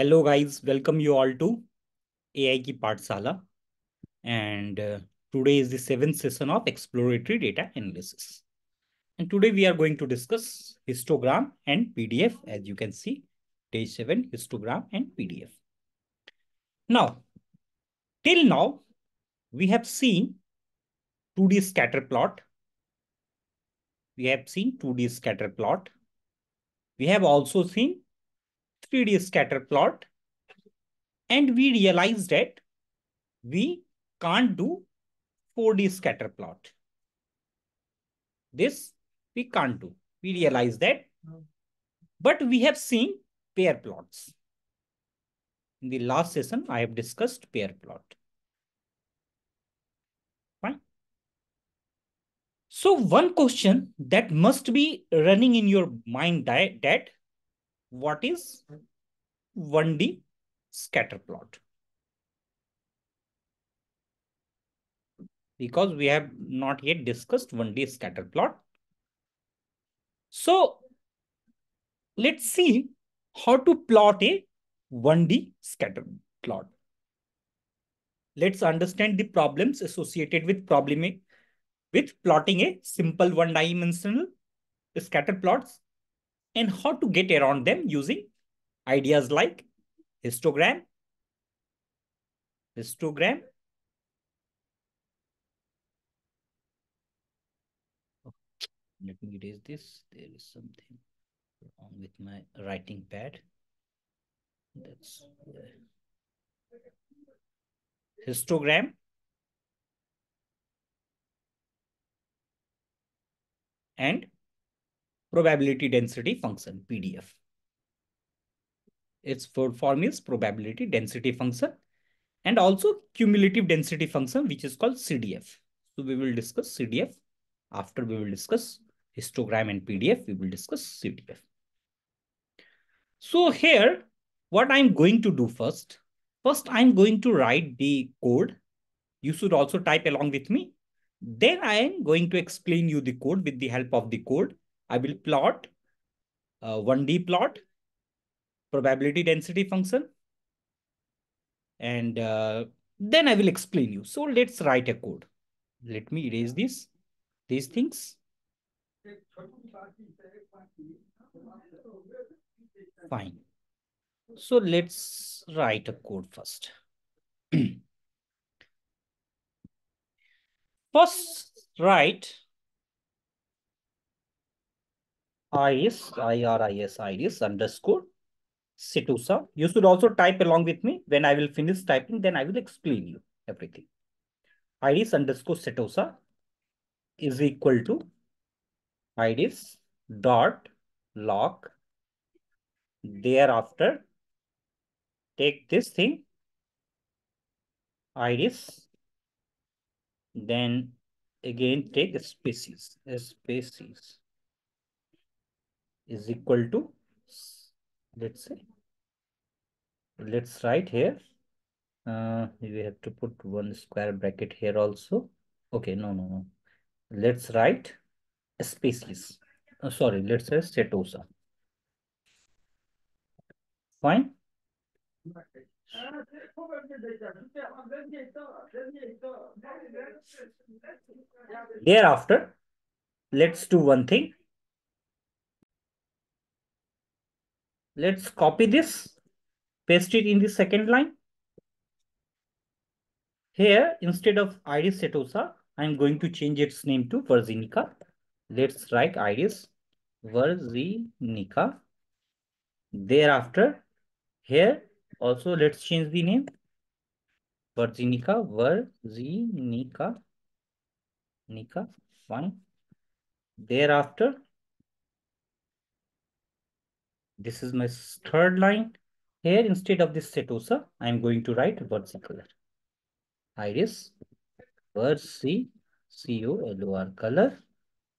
Hello guys, welcome you all to AI ki Paathshala, and today is the 7th session of exploratory data analysis. And today we are going to discuss histogram and PDF. As you can see, page 7, histogram and PDF. Now, till now, we have seen 2D scatter plot. We have also seen 3D scatter plot, and we realized that we can't do 4D scatter plot. This we can't do. We realize that, but we have seen pair plots. In the last session, I have discussed pair plot. Fine. So one question that must be running in your mind that what is 1D scatter plot? Because we have not yet discussed 1D scatter plot. So let's see how to plot a 1D scatter plot. Let's understand the problems associated with plotting a simple one-dimensional scatter plots, and how to get around them using ideas like histogram. Oh, let me erase this. There is something wrong with my writing pad. That's histogram and probability density function, PDF. Its full form is probability density function, and also cumulative density function, which is called CDF. So we will discuss CDF. After we will discuss histogram and PDF, we will discuss CDF. So here, what I'm going to do first, I'm going to write the code. You should also type along with me. Then I am going to explain you the code. With the help of the code, I will plot 1D plot, probability density function, and then I will explain you. So let's write a code. Let me erase this, these things. Fine. So let's write a code first. First, write Iris, Iris underscore Setosa. You should also type along with me. When I will finish typing, then I will explain you everything. Iris underscore Setosa is equal to Iris dot log. Thereafter, take this thing, Iris, then again take species, is equal to, let's say, let's write here, we have to put one square bracket here also. Okay, no. Let's write a species. Oh, sorry, let's say Setosa. Fine. Thereafter, let's do one thing. Let's copy this, paste it in the second line. Here, instead of Iris Setosa, I'm going to change its name to Virginica. Let's write Iris Virginica. Thereafter, here also let's change the name. Virginica. Fine. Thereafter, this is my third line. Here, instead of this Setosa, I'm going to write Versicolor. Iris, Versicolor.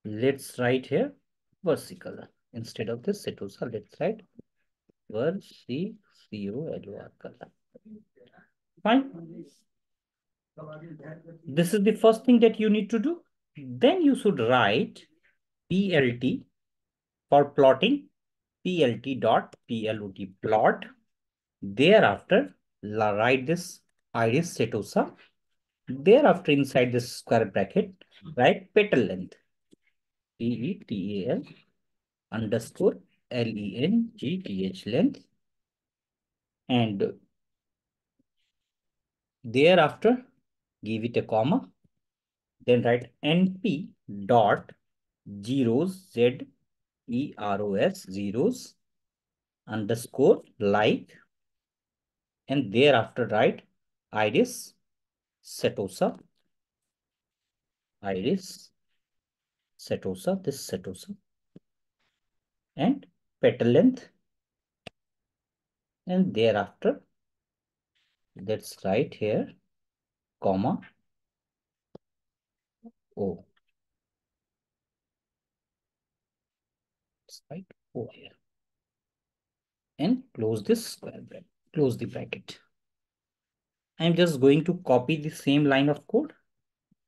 Let's write here Versicolor. Instead of this Setosa, let's write Versicolor. Fine. This is the first thing that you need to do. Then you should write PLT for plotting. PLT dot plot, Thereafter, write this iris setosa. Thereafter, inside this square bracket, write petal length. PETAL underscore LENGTH length. And thereafter, give it a comma. Then write NP dot zeros, zeros, zeros, underscore like. And thereafter write iris setosa, this setosa, and petal length. And thereafter, let's write here, comma, O. Let's write O here. And close this square bracket. Close the bracket. I'm just going to copy the same line of code,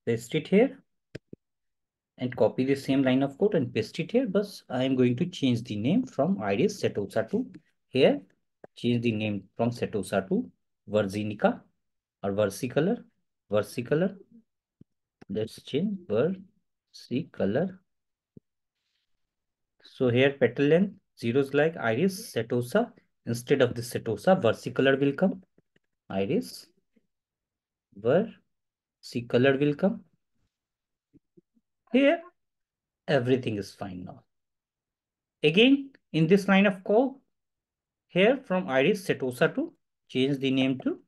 paste it here, and copy the same line of code and paste it here. But I'm going to change the name from Iris Setosa to here. Change the name from Setosa to Virginica or Versicolor. Versicolor. Let's change Versicolor. So here petal length zeros like Iris Setosa. Instead of the setosa, versicolor will come. Iris versicolor will come. Here, everything is fine now. Again, in this line of code, here from iris setosa to change the name to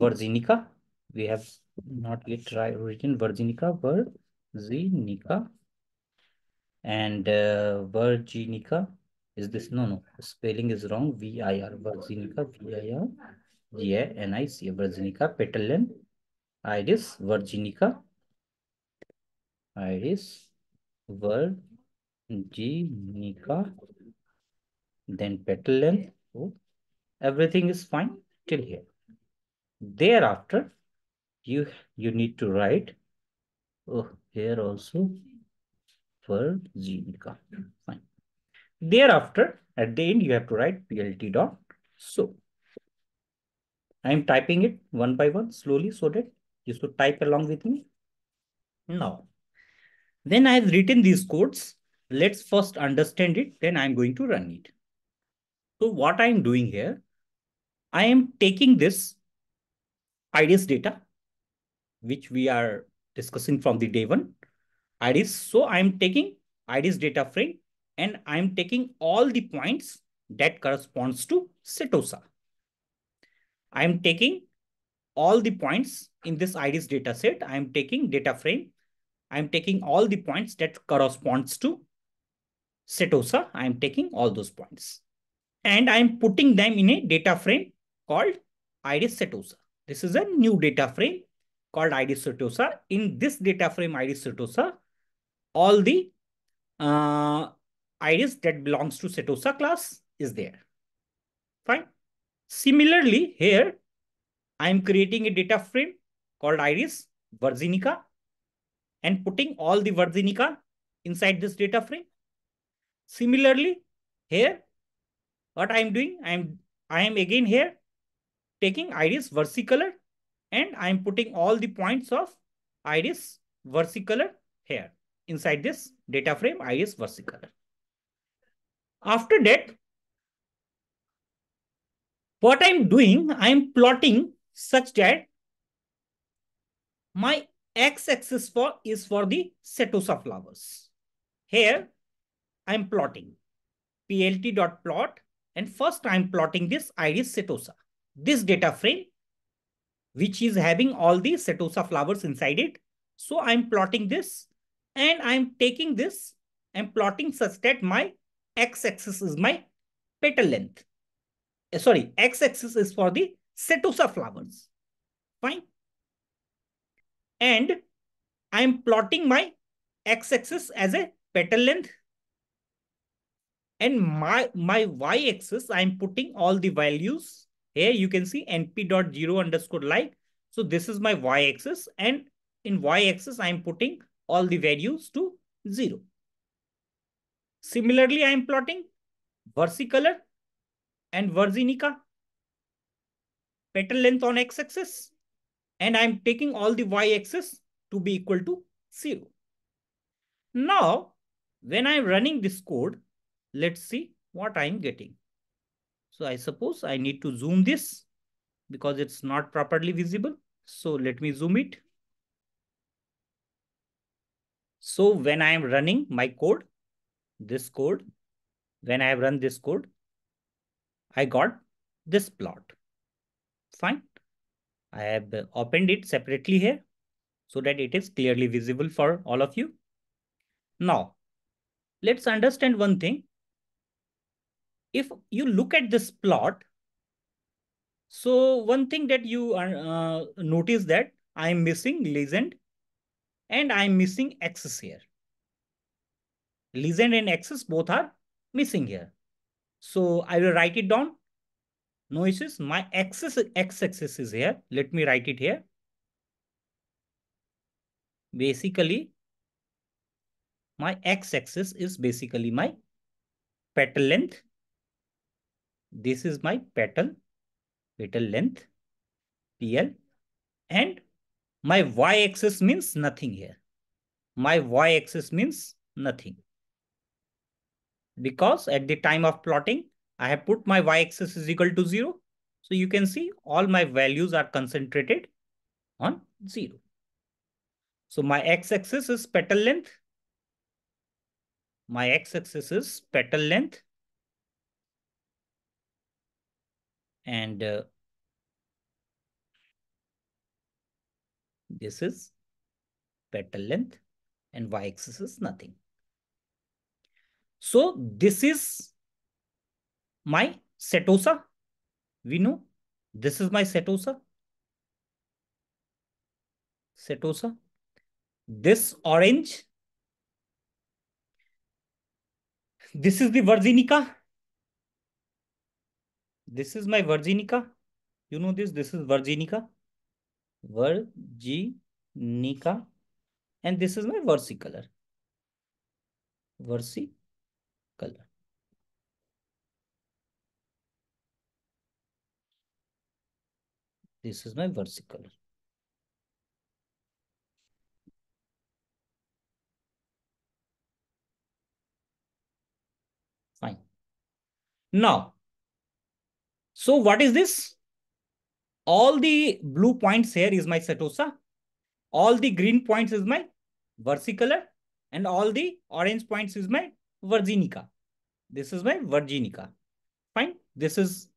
Virginica. We have not yet written Virginica, Virginica, and Virginica. Is this no spelling is wrong? VIR Virginica, VIRGINICA Virginica, petal length iris Virginica, iris Virginica, then petal length. Oh, everything is fine till here. Thereafter, you need to write here also Virginica. Fine. Thereafter, at the end, you have to write plt dot so. I'm typing it one by one slowly so that you should type along with me. Now, then I've written these codes. Let's first understand it. Then I'm going to run it. So what I'm doing here, I am taking this iris data, which we are discussing from the day 1 iris. So I'm taking iris data frame. And I'm taking all the points that corresponds to setosa. I'm taking all the points in this iris data set. I'm taking data frame. I'm taking all the points that corresponds to setosa. I'm taking all those points. And I'm putting them in a data frame called iris setosa. This is a new data frame called iris setosa. In this data frame iris setosa, all the iris that belongs to setosa class is there. Fine. Similarly, here I am creating a data frame called iris Virginica and putting all the Virginica inside this data frame. Similarly, here what I am doing, I am again here taking iris Versicolor and I am putting all the points of iris Versicolor here inside this data frame iris Versicolor. After that, what I'm doing, I'm plotting such that my x-axis is for the setosa flowers. Here, I'm plotting plt.plot and first I'm plotting this iris setosa, this data frame, which is having all the setosa flowers inside it. So I'm plotting this and I'm taking this and plotting such that my x-axis is my petal length. Sorry, x-axis is for the setosa flowers. Fine. And I'm plotting my x-axis as a petal length. And my y-axis, I'm putting all the values. Here you can see np.0 underscore like. So this is my y-axis. And in y-axis, I'm putting all the values to 0. Similarly, I am plotting Versicolor and Virginica, petal length on x-axis, and I'm taking all the y-axis to be equal to 0. Now, when I'm running this code, let's see what I'm getting. So I suppose I need to zoom this because it's not properly visible. So let me zoom it. So when I am running my code, when I run this code, I got this plot. Fine. I have opened it separately here so that it is clearly visible for all of you. Now, let's understand one thing. If you look at this plot, so one thing that you notice that I am missing legend and I am missing axis here. Legend and axis both are missing here. So I will write it down. No issues. My x-axis is here. Let me write it here. Basically, my x-axis is basically my petal length. This is my petal length, PL. And my y-axis means nothing here. My y-axis means nothing. Because at the time of plotting, I have put my y-axis is equal to 0. So you can see all my values are concentrated on 0. So my x-axis is petal length. My x-axis is petal length. And this is petal length and y-axis is nothing. So this is my setosa. We know this is my setosa. This orange. This is the Virginica. This is my Virginica. You know this. This is Virginica. Virginica. And this is my Versicolor. Versicolor. This is my Versicolor. Fine. Now, so what is this? All the blue points here is my setosa. All the green points is my Versicolor. And all the orange points is my Virginica. This is my Virginica. Fine. This is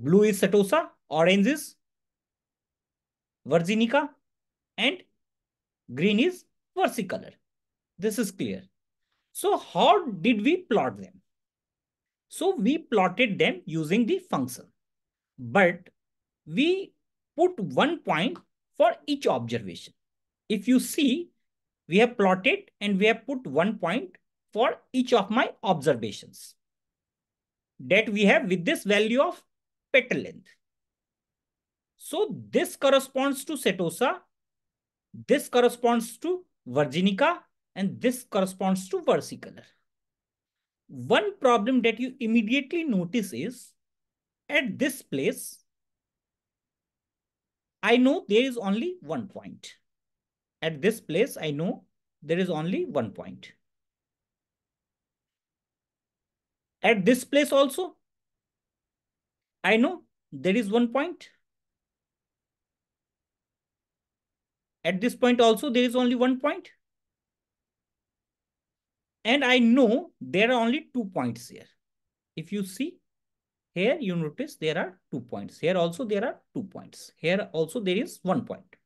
blue is setosa. Orange is Virginica and green is Versicolor. This is clear. So how did we plot them? So we plotted them using the function, but we put one point for each observation. If you see, we have plotted and we have put one point for each of my observations that we have with this value of petal length. So this corresponds to setosa, this corresponds to Virginica, and this corresponds to Versicolor. One problem that you immediately notice is, at this place, I know there is only one point. At this place, I know there is only one point. At this place also, I know there is one point. At this point also, there is only one point. And I know there are only 2 points here. If you see here, you notice there are 2 points. Here also there are 2 points. Here also there is one point.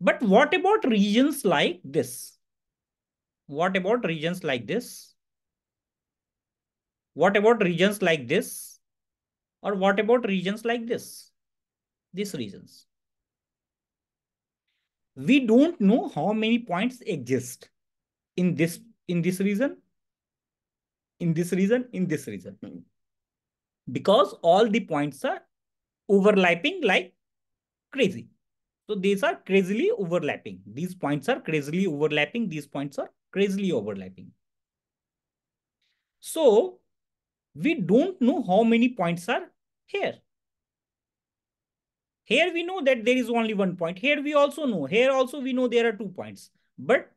But what about regions like this? What about regions like this? What about regions like this? Or what about regions like this? These regions. We don't know how many points exist in this region, in this region, in this region. Because all the points are overlapping like crazy. So these are crazily overlapping. These points are crazily overlapping. These points are crazily overlapping. So we don't know how many points are here. Here we know that there is only one point. Here we also know. Here also we know there are 2 points. But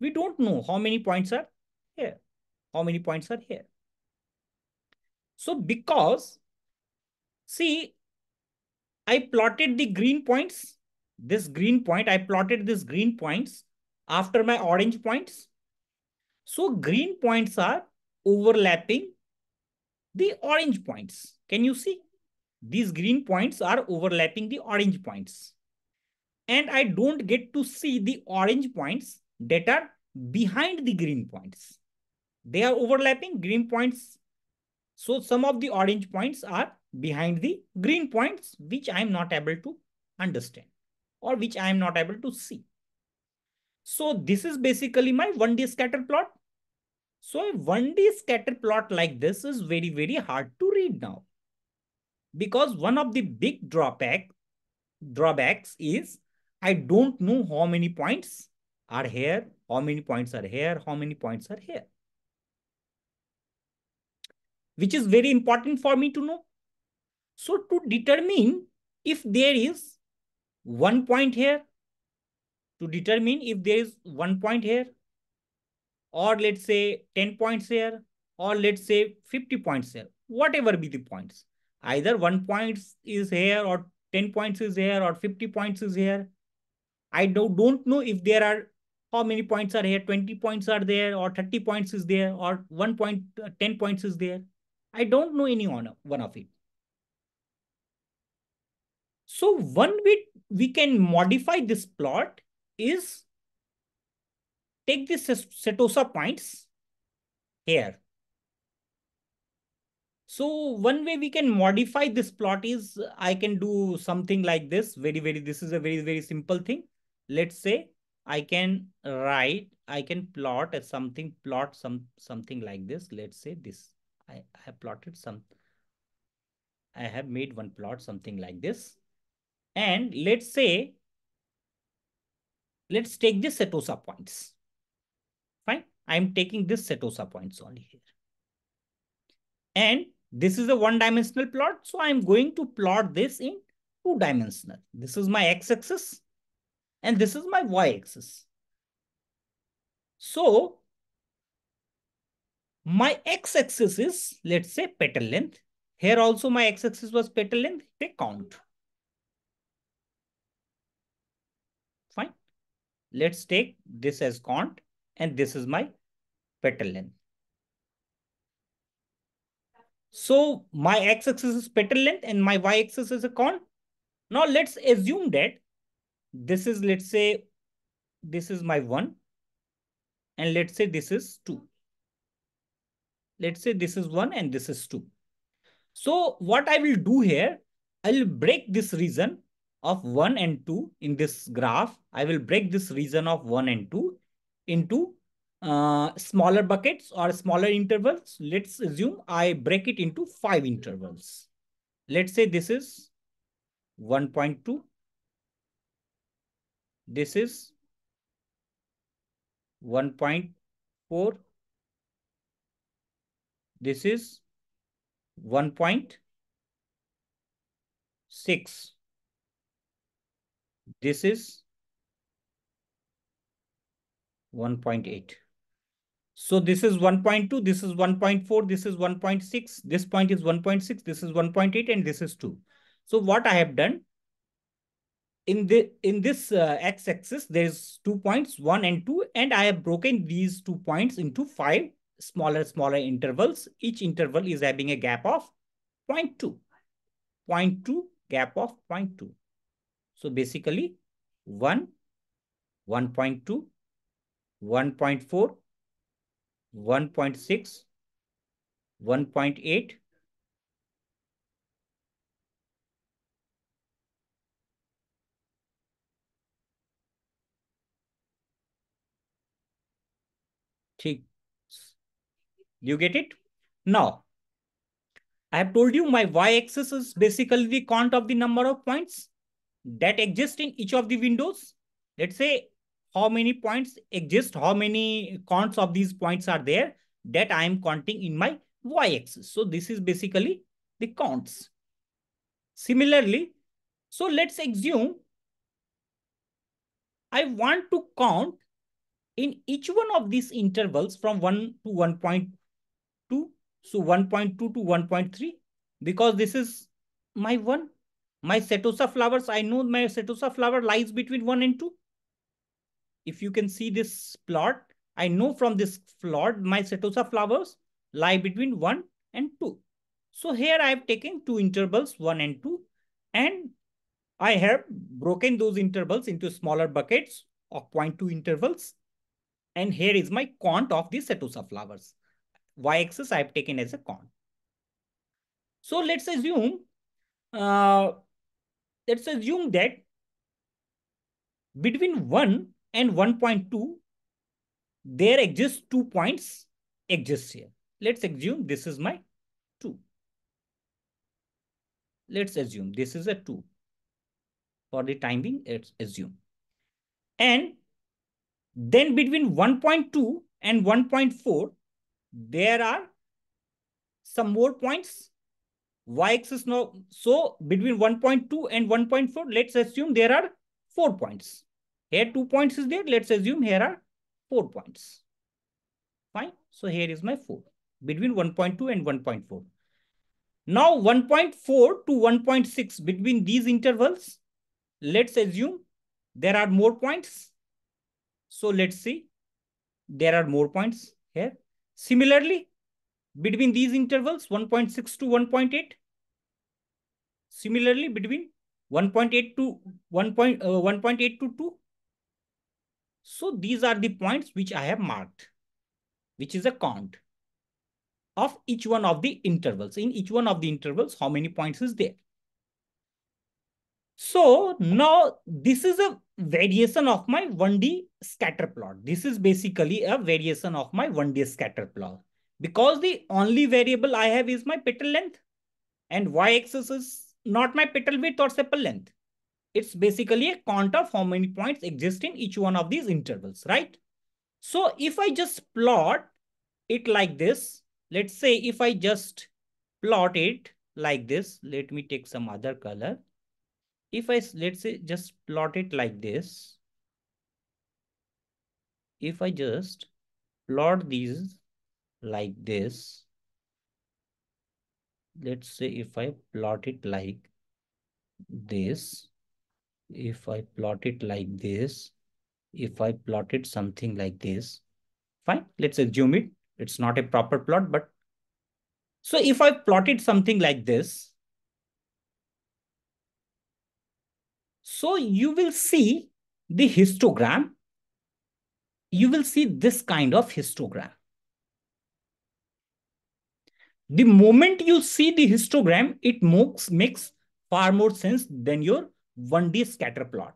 we don't know how many points are here. How many points are here. So because, see, I plotted the green points. This green point, I plotted this green points after my orange points. So green points are overlapping the orange points. Can you see? These green points are overlapping the orange points. And I don't get to see the orange points that are behind the green points. They are overlapping green points. So some of the orange points are behind the green points, which I am not able to understand or which I am not able to see. So this is basically my 1D scatter plot. So a 1D scatter plot like this is very, very hard to read now. Because one of the big drawbacks is I don't know how many points are here, how many points are here, how many points are here. Which is very important for me to know. So to determine if there is 1 point here, or let's say 10 points here, or let's say 50 points here, whatever be the points. Either 1 point is here or 10 points is here or 50 points is here. I don't know if there are, how many points are here, 20 points are there or 30 points is there or 10 points is there. I don't know any one of it. So one way we can modify this plot is take the Setosa points here. So one way we can modify this plot is I can do something like this. This is a very, very simple thing. Let's say I can plot as something, something like this. Let's say this, I have plotted some, I have made one plot, something like this. And let's say, let's take the Setosa points. Fine. I'm taking this Setosa points only here. And this is a one-dimensional plot. So I'm going to plot this in two-dimensional. This is my x-axis and this is my y-axis. So my x-axis is, let's say, petal length. Here also my x-axis was petal length. They count. Fine. Let's take this as count and this is my petal length. So my x-axis is petal length and my y-axis is a cone. Now let's assume that this is, let's say, this is my 1 and let's say this is 2. Let's say this is 1 and this is 2. So what I will do here, I will break this region of 1 and 2 in this graph. I will break this region of 1 and 2 into smaller buckets or smaller intervals. Let's assume I break it into 5 intervals. Let's say this is 1.2. This is 1.4. This is 1.6. This is 1.8. So this is 1.2, this is 1.4, this is 1.6, this point is 1.6, this is 1.8 and this is 2. So what I have done, in this x-axis, there is 2 points, 1 and 2, and I have broken these 2 points into 5 smaller intervals. Each interval is having a gap of 0.2. 0.2, gap of 0.2. So basically 1, 1.2, 1.4, 1.6, 1.8, 3. You get it? Now, I have told you my y-axis is basically the count of the number of points that exist in each of the windows. Let's say how many points exist, how many counts of these points are there that I am counting in my y-axis. So this is basically the counts. Similarly, so let's assume I want to count in each one of these intervals from 1 to 1.2. So 1.2 to 1.3, because this is my 1. My Setosa flowers, I know my Setosa flower lies between 1 and 2. If you can see this plot, I know from this plot, my Setosa flowers lie between 1 and 2. So here I have taken two intervals, 1 and 2, and I have broken those intervals into smaller buckets of 0.2 intervals. And here is my count of the Setosa flowers. Y-axis I have taken as a count. So let's assume that between 1 and 1.2, there exists 2 points exists here. Let's assume this is my 2. Let's assume this is a 2. For the time being, let's assume. And then between 1.2 and 1.4, there are some more points. Y-axis now. So between 1.2 and 1.4, let's assume there are 4 points. Here 2 points is there. Let's assume here are 4 points. Fine. So here is my 4 between 1.2 and 1.4. Now 1.4 to 1.6, between these intervals, let's assume there are more points. So let's see. There are more points here. Similarly, between these intervals, 1.6 to 1.8. Similarly, between 1.8 to 2. So these are the points which I have marked, which is a count of each one of the intervals. In each one of the intervals, how many points is there? So now this is a variation of my 1D scatter plot. This is basically a variation of my 1D scatter plot, because the only variable I have is my petal length, and y-axis is not my petal width or sepal length. It's basically a count of how many points exist in each one of these intervals, right? So if I just plot it like this, let's say if I just plot it like this, let me take some other color. If I, let's say, just plot it like this, if I just plot these like this, let's say if I plot it like this, if I plot it like this, if I plot it something like this, fine, let's assume it. It's not a proper plot, but so if I plotted something like this, so you will see the histogram. You will see this kind of histogram. The moment you see the histogram, it makes far more sense than your 1D scatter plot.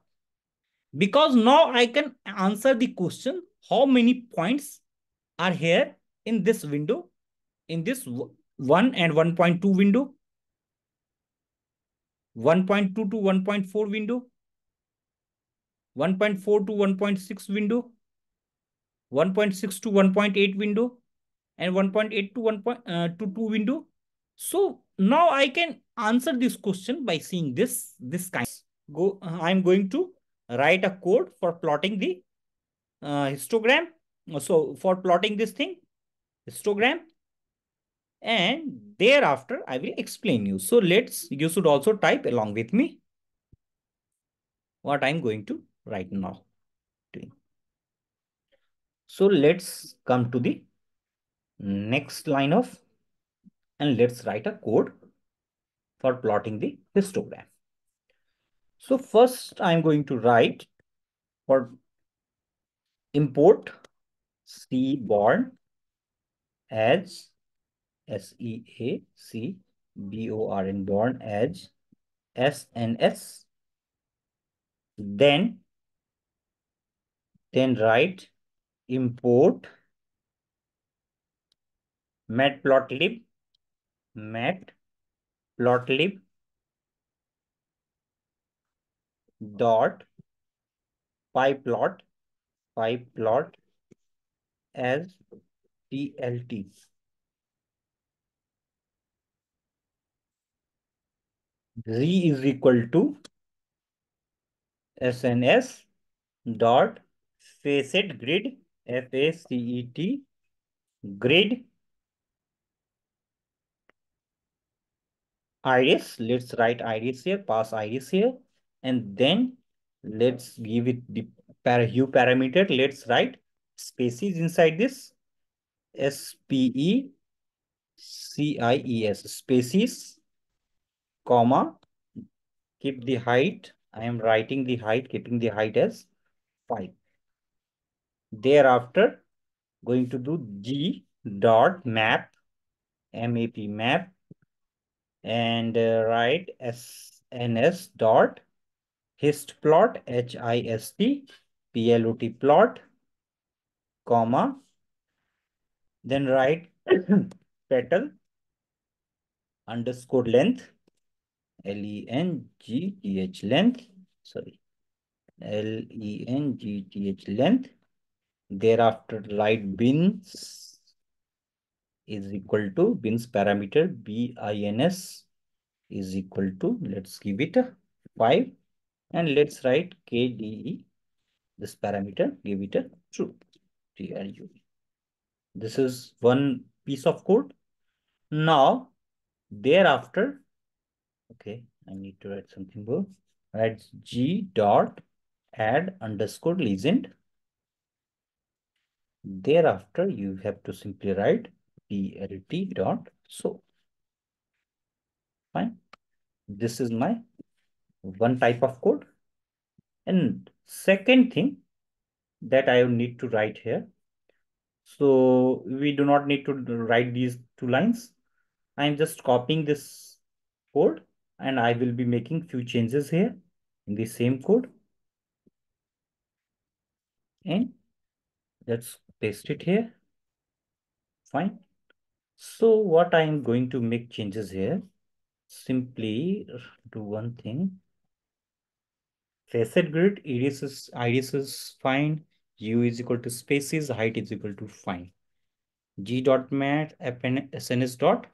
Because now I can answer the question, how many points are here in this window, in this 1 and 1.2 window, 1.2 to 1.4 window, 1.4 to 1.6 window, 1.6 to 1.8 window, and 1.8 to 1.2 window. So now I can answer this question by seeing this kind. I'm going to write a code for plotting the histogram. So for plotting this thing, histogram. And thereafter, I will explain you. So you should also type along with me what I'm going to write now. So let's come to the next line of, and let's write a code for plotting the histogram. So first I'm going to write for import seaborn as seaborn born as SNS. Then write import matplotlib dot pyplot as TLT. G is equal to SNS dot facet grid, F-A-C-E-T, grid Iris. Let's write Iris here, pass Iris here, and then let's give it the hue parameter. Let's write species inside this, S-P-E-C-I-E-S, species, comma, keep the height. I am writing the height, keeping the height as 5. Thereafter, going to do G dot map, M-A-P, map, and write SNS dot hist plot, H-I-S-T, P-L-O-T, plot, comma, then write petal underscore length, L-E-N-G-T-H length, sorry, L-E-N-G-T-H length. Thereafter, light bins is equal to bins parameter, B-I-N-S is equal to, let's give it a 5, and let's write KDE, this parameter, give it a true, TRU. This is one piece of code. Now, thereafter, okay, I need to write something more. Write G dot add underscore legend. Thereafter, you have to simply write plt dot so. Fine. This is my one type of code. And second thing that I need to write here. So we do not need to write these two lines. I am just copying this code, and I will be making few changes here in the same code. And let's paste it here. Fine. So what I am going to make changes here, simply do one thing. Facet grid, iris is fine. U is equal to spaces, height is equal to fine. G dot mat, SNS dot.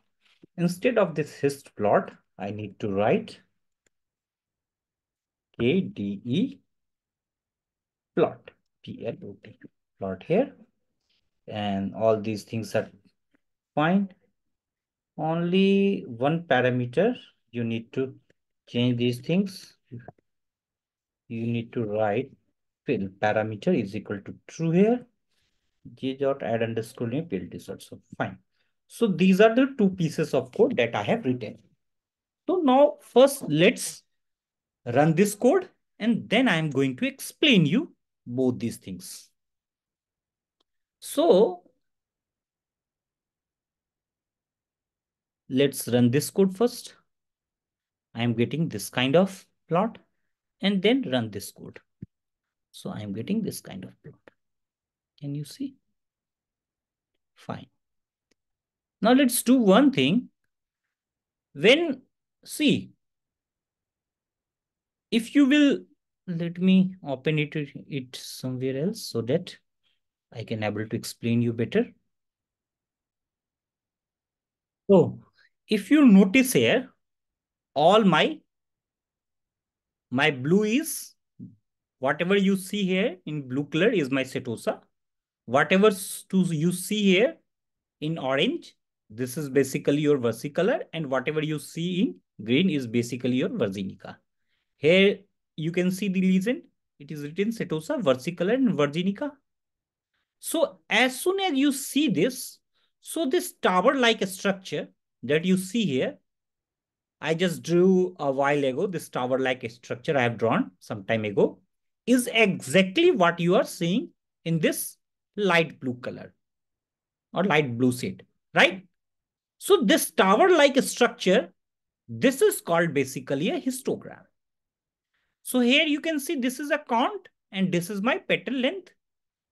Instead of this hist plot, I need to write KDE plot, PLOT, plot here. And all these things are fine. Only one parameter, you need to change these things. You need to write fill parameter is equal to true here. G dot add underscore new field is also fine. So these are the two pieces of code that I have written. So now first let's run this code, and then I am going to explain you both these things. So let's run this code first. I am getting this kind of plot, and then run this code. So I am getting this kind of plot. Can you see? Fine. Now let's do one thing. When, see, if you will, let me open it somewhere else so that I can able to explain you better. So if you notice here, all my blue is, whatever you see here in blue color is my setosa. Whatever you see here in orange, this is basically your versicolor, and whatever you see in green is basically your virginica. Here you can see the legend. It is written setosa, versicolor, and virginica. So as soon as you see this, so this tower-like structure that you see here, I just drew a while ago, this tower-like structure I have drawn some time ago, is exactly what you are seeing in this light blue color or light blue shade, right? So this tower-like structure, this is called basically a histogram. So here you can see this is a count and this is my petal length.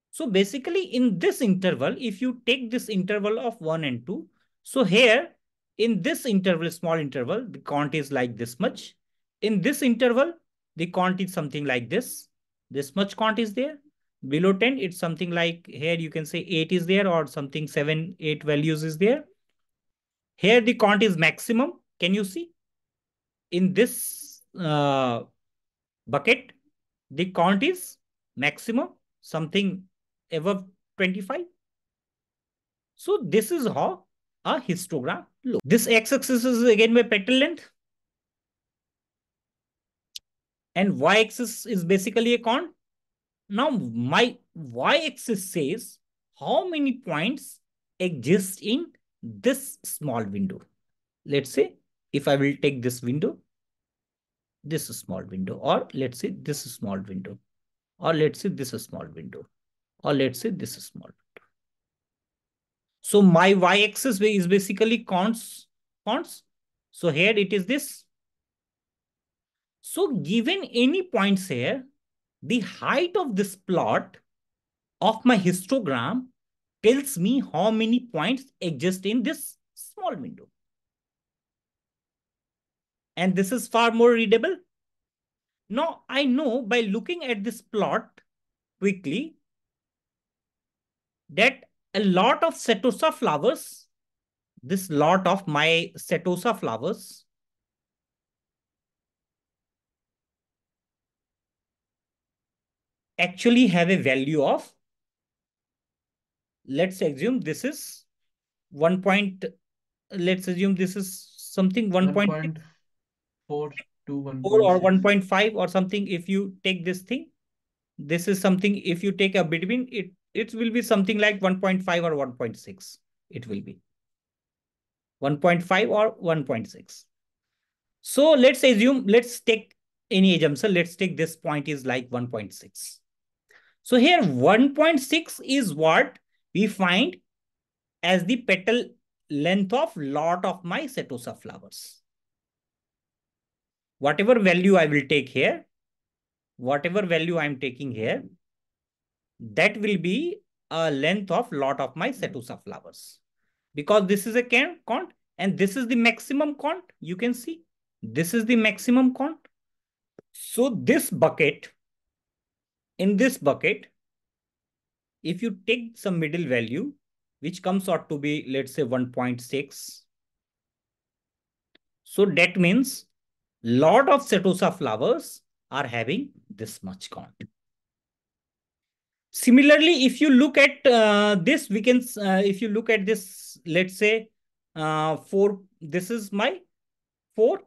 So basically in this interval, if you take this interval of 1 and 2, so here in this interval, small interval, the count is like this much. In this interval, the count is something like this. This much count is there. Below 10, it's something like here you can say 8 is there or something, 7, 8 values is there. Here the count is maximum. Can you see? in this bucket, the count is maximum, something above 25. So this is how a histogram looks. This x-axis is again my petal length. And y-axis is basically a count. Now my y-axis says how many points exist in this small window. Let's say if I will take this window, this small window, or let's say this small window, or let's say this small window, or let's say this small window. So my y-axis is basically counts. So here it is this. So given any points here, the height of this plot of my histogram tells me how many points exist in this small window. And this is far more readable. Now I know by looking at this plot quickly that a lot of Setosa flowers, this lot of my Setosa flowers actually have a value of, let's assume this is 1 point, let's assume this is something 1.4 to 1.4 or 1.5 or something. If you take this thing, this is something, if you take a between it, it will be something like 1.5 or 1.6. It will be 1.5 or 1.6. So let's assume, let's take any assumption. Let's take this point is like 1.6. So here 1.6 is what we find as the petal length of lot of my Setosa flowers. Whatever value I will take here, whatever value I'm taking here, that will be a length of lot of my Setosa flowers. Because this is a count and this is the maximum count. You can see this is the maximum count. So this bucket, in this bucket, if you take some middle value, which comes out to be, let's say 1.6. So that means lot of Setosa flowers are having this much count. Similarly, if you look at this, we can, if you look at this, let's say this is my 4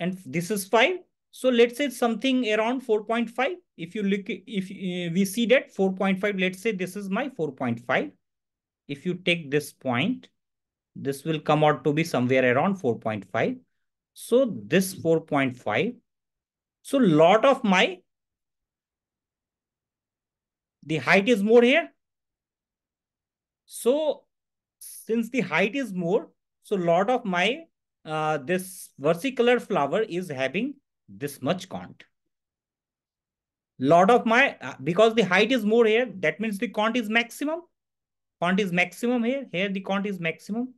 and this is 5. So let's say something around 4.5. If you look, if we see that 4.5, let's say this is my 4.5. If you take this point, this will come out to be somewhere around 4.5. So this 4.5. So lot of my, the height is more here. So since the height is more, so lot of my, this versicolor flower is having this much count. Lot of my, because the height is more here, that means the count is maximum. Count is maximum here. Here the count is maximum.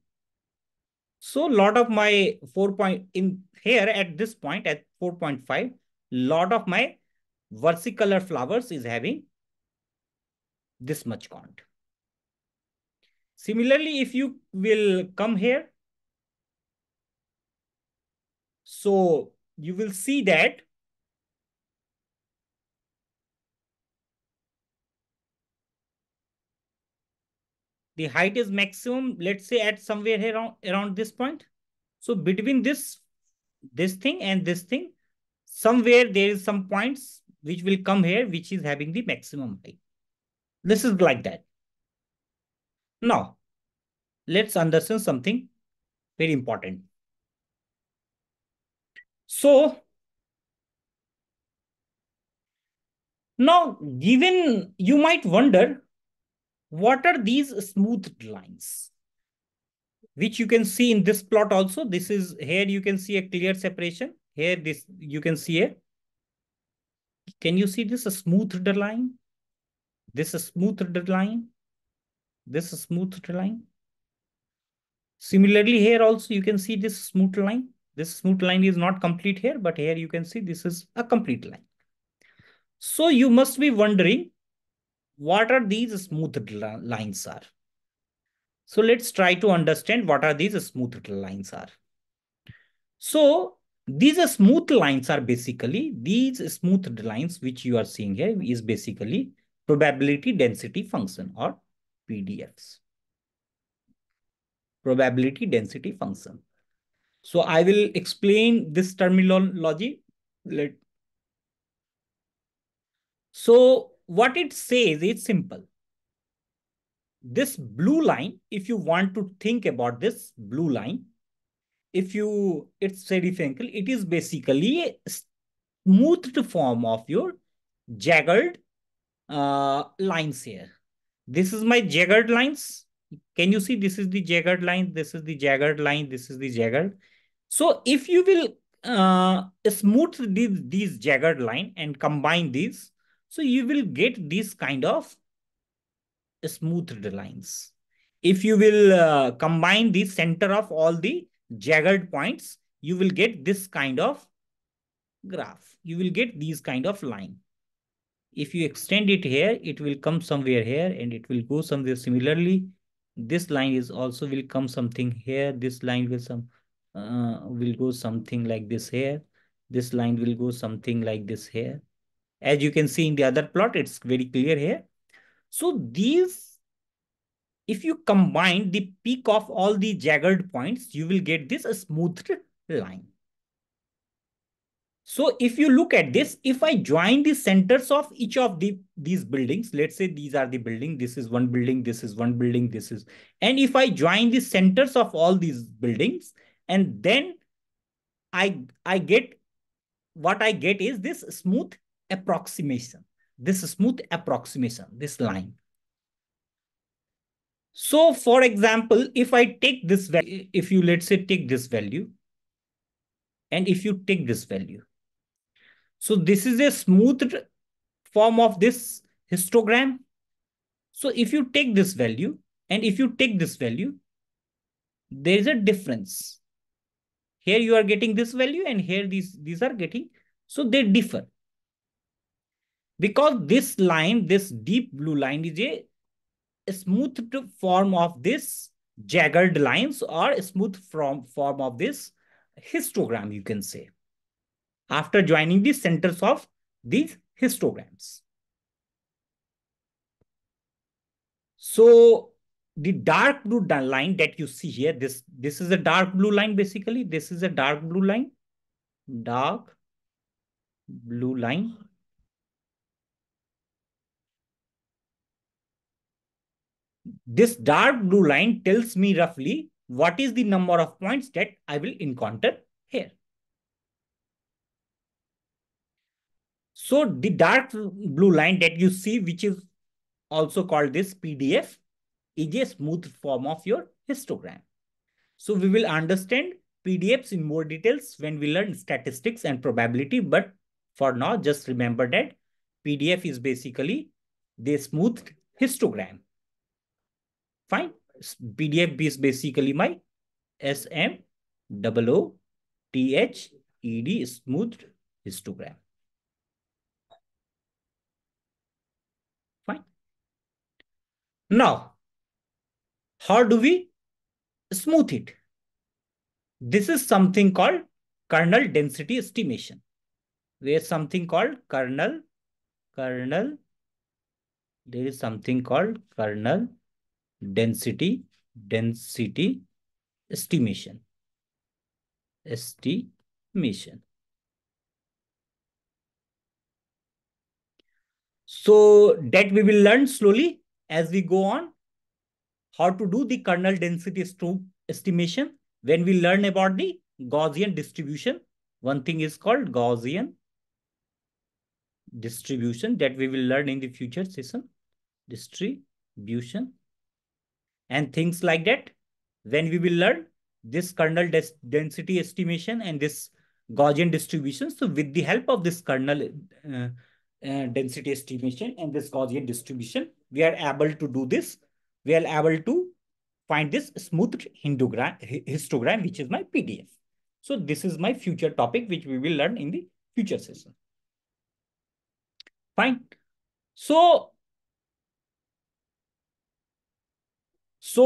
So lot of my 4 point in here at this point at 4.5, lot of my versicolor flowers is having this much count. Similarly, if you will come here, so you will see that the height is maximum, let's say at somewhere here around this point. So between this thing and this thing, somewhere there is some points which will come here, which is having the maximum height. This is like that. Now, let's understand something very important. So, now given, you might wonder, what are these smoothed lines? Which you can see in this plot also. This is, here you can see a clear separation. Here this, you can see a, can you see this smoothed line? This is smoothed line. This is smoothed line. Similarly, here also you can see this smooth line. This smooth line is not complete here, but here you can see this is a complete line. So you must be wondering, what are these smoothed lines are? So let's try to understand what are these smoothed lines are. So These smooth lines are basically, these smooth lines which you are seeing here is basically probability density function or PDFs. Probability density function. So I will explain this terminology. So what it says is simple. This blue line, if you want to think about this blue line, it's spherical, it is basically a smoothed form of your jagged lines here. This is my jagged lines. Can you see this is the jagged line? This is the jagged line. This is the jagged. So if you will smooth these jagged line and combine these, so you will get these kind of smoothed lines. If you will combine the center of all the jagged points, you will get this kind of graph. You will get these kind of line. If you extend it here, it will come somewhere here and it will go somewhere. Similarly, this line is also will come something here. This line will go something like this here. This line will go something like this here. As you can see in the other plot, it's very clear here. So these, if you combine the peak of all the jagged points, you will get this smoothed line. So if you look at this, if I join the centers of each of these buildings, let's say these are the building, this is one building, this is one building, this is, and if I join the centers of all these buildings, and then I get, what I get is this smooth approximation. This smooth approximation, this line. So for example, if I take this value, if you let's say take this value, and if you take this value, so this is a smoothed form of this histogram. So if you take this value, and if you take this value, there is a difference. Here you are getting this value, and here these are getting, so they differ. Because this line, this deep blue line is a smoothed form of this jagged lines or a smooth form of this histogram, you can say, after joining the centers of these histograms. So the dark blue line that you see here, this is a dark blue line basically. This is a dark blue line, This dark blue line tells me roughly what is the number of points that I will encounter here. So the dark blue line that you see, which is also called this PDF, is a smooth form of your histogram. So we will understand PDFs in more details when we learn statistics and probability. But for now, just remember that PDF is basically the smoothed histogram. Fine. PDF is basically my SMOOTHED smoothed histogram. Fine. Now, how do we smooth it? This is something called kernel density estimation, where something called kernel density estimation. So that we will learn slowly as we go on, how to do the kernel density estimation. When we learn about the Gaussian distribution, one thing is called Gaussian distribution that we will learn in the future session, distribution. And things like that, when we will learn this kernel density estimation and this Gaussian distribution. So with the help of this kernel density estimation and this Gaussian distribution, we are able to do this. We are able to find this smooth histogram, which is my PDF. So this is my future topic, which we will learn in the future session. Fine. So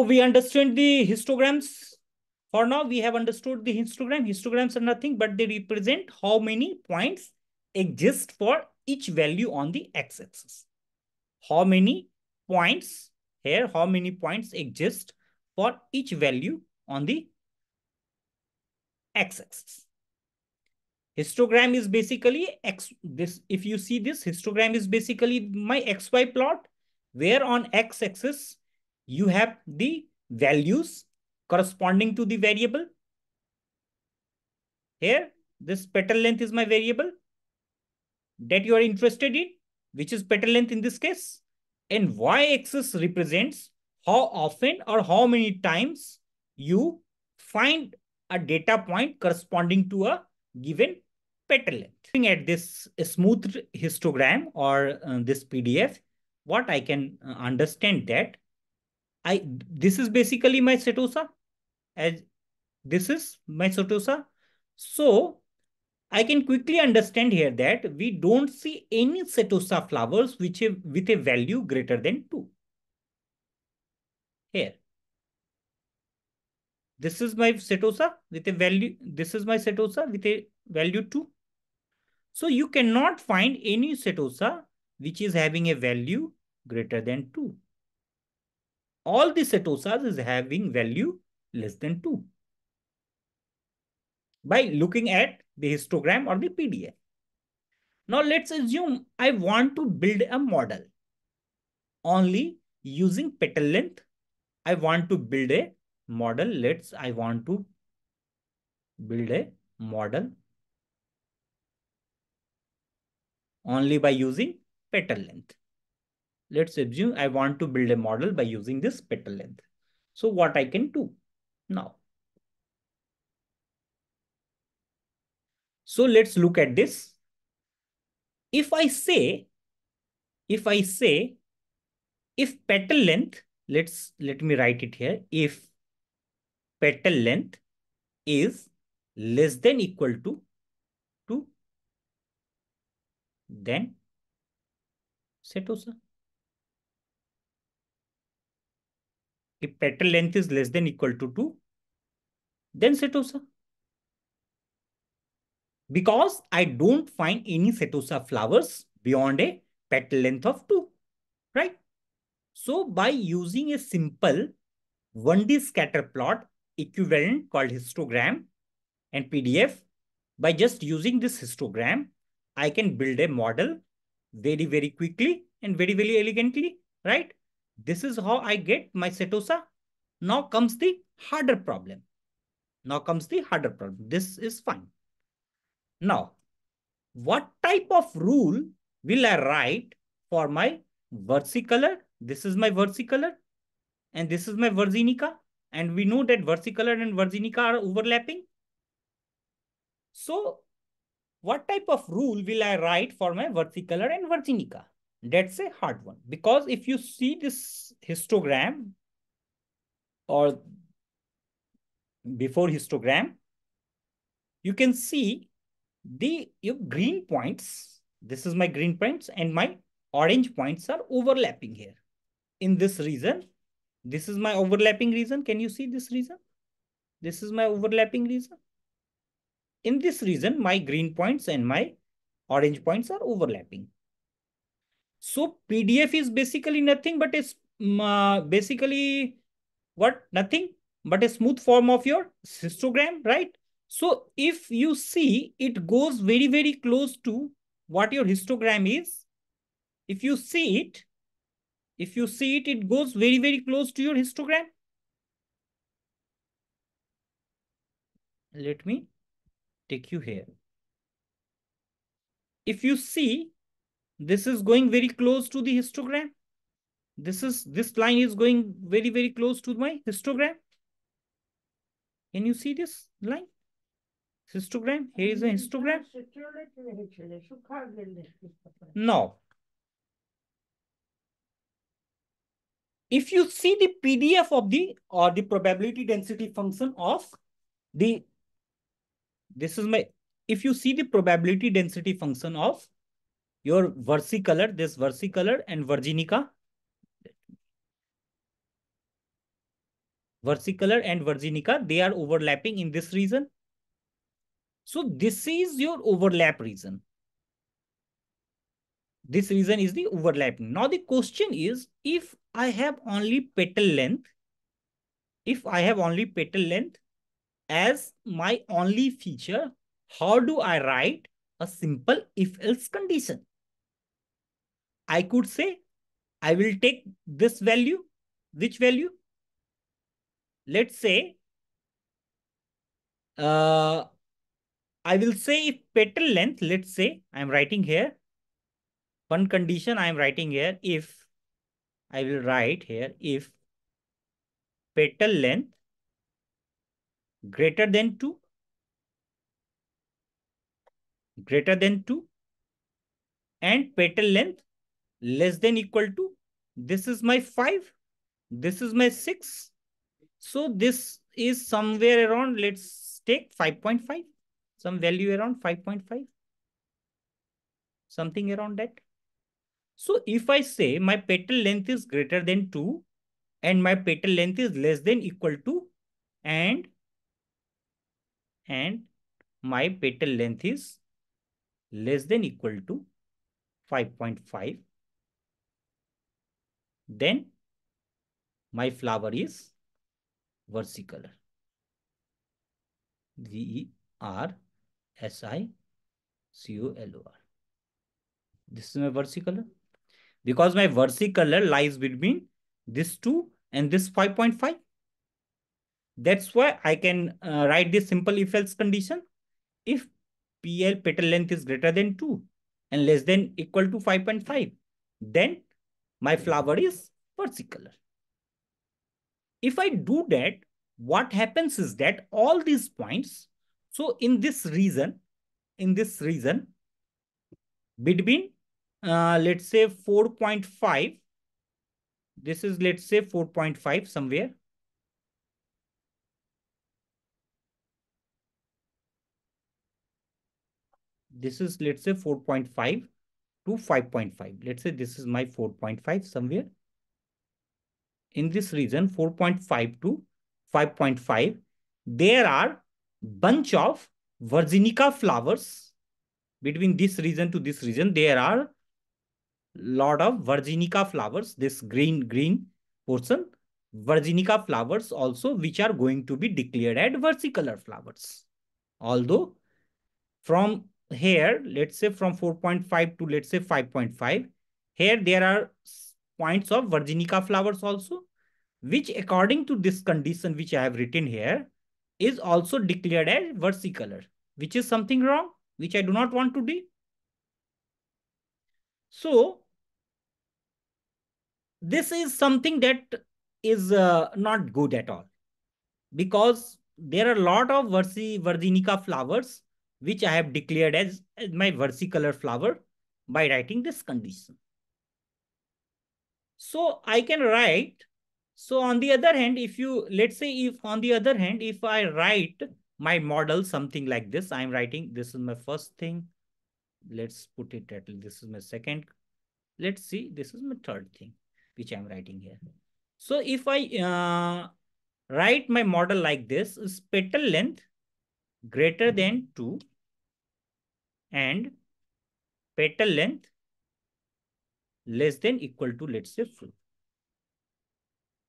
we understand the histograms. For now, we have understood the histogram. Histograms are nothing but they represent how many points exist for each value on the x-axis. How many points here, how many points exist for each value on the x-axis. Histogram is basically x. This, if you see this, histogram is basically my xy plot, where on x-axis you have the values corresponding to the variable. Here, this petal length is my variable that you are interested in, which is petal length in this case. And y-axis represents how often or how many times you find a data point corresponding to a given petal length. Looking at this smooth histogram or this PDF, what I can understand that this is basically my Setosa, as this is my Setosa. So I can quickly understand here that we don't see any Setosa flowers which have, with a value greater than 2. Here, this is my Setosa with a value. This is my Setosa with a value 2. So you cannot find any Setosa which is having a value greater than 2. All the setosas is having value less than 2 by looking at the histogram or the PDF. Now let's assume I want to build a model only using petal length. I want to build a model. I want to build a model only by using petal length. Let's assume I want to build a model by using this petal length. So what I can do now? So let's look at this. If petal length, let me write it here. If petal length is less than equal to 2, then Setosa. If petal length is less than equal to 2, then Setosa. Because I don't find any Setosa flowers beyond a petal length of 2, right? So by using a simple 1D scatter plot equivalent called histogram and PDF, by just using this histogram, I can build a model very, very quickly and very, very elegantly, right? This is how I get my Setosa. Now comes the harder problem. This is fine. Now, what type of rule will I write for my Versicolor? This is my Versicolor and this is my Virginica. And we know that Versicolor and Virginica are overlapping. So what type of rule will I write for my Versicolor and Virginica? That's a hard one, because if you see this histogram or before histogram, you can see your green points. This is my green points and my orange points are overlapping here in this region. This is my overlapping region. Can you see this region? This is my overlapping region. In this region, my green points and my orange points are overlapping. So PDF is basically nothing but it's basically what? Nothing but a smooth form of your histogram, right? So if you see, it goes very, very close to what your histogram is. If you see it, it goes very, very close to your histogram. Let me take you here. If you see, this is going very close to the histogram. This line is going very, very close to my histogram. Can you see this line? Histogram. Here is a histogram. Now, if you see the PDF of the probability density function of the, if you see the probability density function of your Versicolor, this Versicolor and Virginica. Versicolor and Virginica, they are overlapping in this region. So this is your overlap region. This region is the overlap. Now the question is, if I have only petal length, if I have only petal length as my only feature, how do I write a simple if-else condition? I could say, I will take this value. Which value? Let's say, I will say if petal length, let's say I'm writing here, one condition I'm writing here, if I will write here, if petal length greater than 2 and petal length less than equal to, this is my 5, this is my 6. So this is somewhere around, let's take 5.5, some value around 5.5, something around that. So if I say my petal length is greater than 2 and my petal length is less than equal to, and my petal length is less than equal to 5.5, then my flower is versicolor. V-E-R-S-I-C-O-L-O-R. This is my versicolor. Because my versicolor lies between this 2 and this 5.5. That's why I can write this simple if-else condition. If PL petal length is greater than 2 and less than equal to 5.5, then my flower is versicolor. If I do that, what happens is that all these points, so in this region, between, let's say 4.5, this is, let's say 4.5 somewhere. This is, let's say 4.5 to 5.5. Let's say this is my 4.5 somewhere. In this region, 4.5 to 5.5, there are bunch of Virginica flowers. Between this region to this region, there are lot of Virginica flowers, this green portion, Virginica flowers also, which are going to be declared as versicolor flowers. Although from here, let's say from 4.5 to let's say 5.5, here there are points of Virginica flowers also, which according to this condition which I have written here is also declared as versicolor, which is something wrong, which I do not want to do. So this is something that is not good at all, because there are a lot of Virginica flowers which I have declared as my versicolor flower by writing this condition. So I can write, so on the other hand, if you, let's say if on the other hand, if I write my model something like this, I'm writing, this is my first thing. Let's put it at, this is my second. Let's see, this is my third thing, which I'm writing here. So if I write my model like this, is petal length greater than 2 and petal length less than equal to, let's say 4.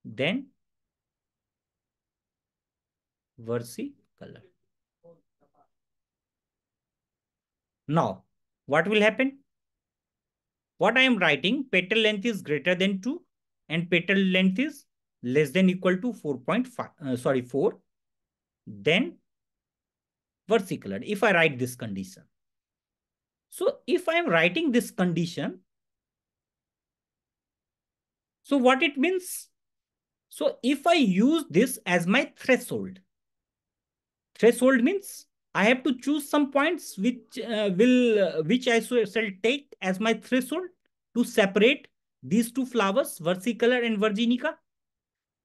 Then versicolor. Now, what will happen? What I am writing, petal length is greater than 2 and petal length is less than equal to 4. Then versicolor, if I write this condition. So if I am writing this condition, so what it means? So if I use this as my threshold, threshold means I have to choose some points which I shall take as my threshold to separate these two flowers, versicolor and Virginica.